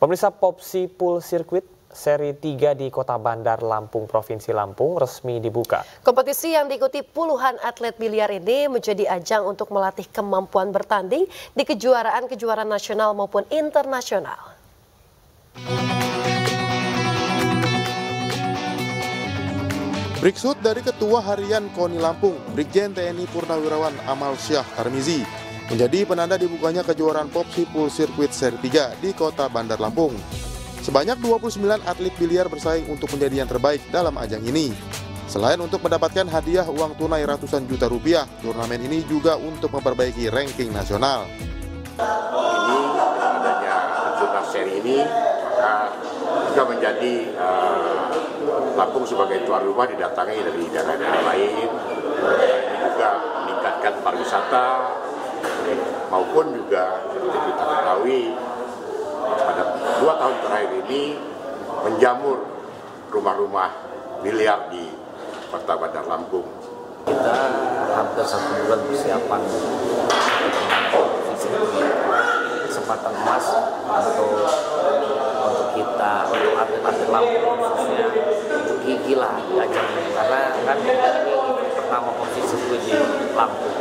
Pemirsa, Popsi Pool Circuit Seri 3 di Kota Bandar Lampung, Provinsi Lampung resmi dibuka. Kompetisi yang diikuti puluhan atlet biliar ini menjadi ajang untuk melatih kemampuan bertanding di kejuaraan-kejuaraan nasional maupun internasional. Briksut dari Ketua Harian KONI Lampung, Brigjen TNI Purnawirawan Amal Syah Karmizi, menjadi penanda dibukanya kejuaraan Popsi Pool Circuit Seri 3 di Kota Bandar Lampung. Sebanyak 29 atlet biliar bersaing untuk menjadi yang terbaik dalam ajang ini. Selain untuk mendapatkan hadiah uang tunai ratusan juta rupiah, turnamen ini juga untuk memperbaiki ranking nasional. Ini adanya kejurnas seri ini, maka juga menjadi Lampung sebagai tuan rumah didatangi dari daerah-daerah lain, juga meningkatkan pariwisata maupun juga seperti kita ketahui pada 2 tahun terakhir ini menjamur rumah-rumah biliar di Kota Bandar Lampung. Kita hampir 1 bulan persiapan kesempatan emas untuk kita, untuk atlet-atlet Lampung khususnya, untuk gigi lah ajangnya, karena kan ini pertama posisi di Lampung.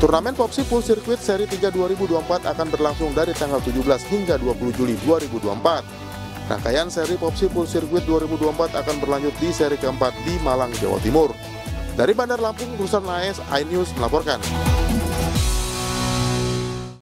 Turnamen Popsi Pool Circuit Seri 3 2024 akan berlangsung dari tanggal 17 hingga 20 Juli 2024. Rangkaian seri Popsi Pool Circuit 2024 akan berlanjut di seri keempat di Malang, Jawa Timur. Dari Bandar Lampung, Kurnisan Nasir, iNews melaporkan.